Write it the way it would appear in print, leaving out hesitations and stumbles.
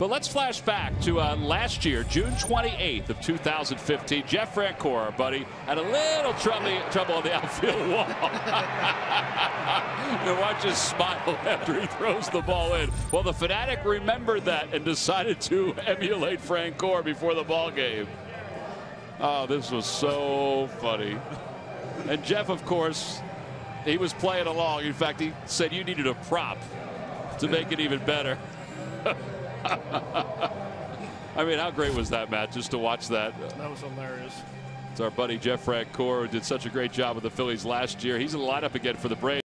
But let's flash back to last year, June 28th of 2015. Jeff Francoeur, our buddy, had a little trouble on the outfield wall. And watch his smile after he throws the ball in. Well, the Phanatic remembered that and decided to emulate Francoeur before the ball game. Oh, this was so funny. And Jeff, of course, he was playing along. In fact, he said you needed a prop to make it even better. I mean, how great was that, Matt, just to watch that? That was hilarious. It's our buddy Jeff Francoeur, who did such a great job with the Phillies last year. He's in the lineup again for the Braves.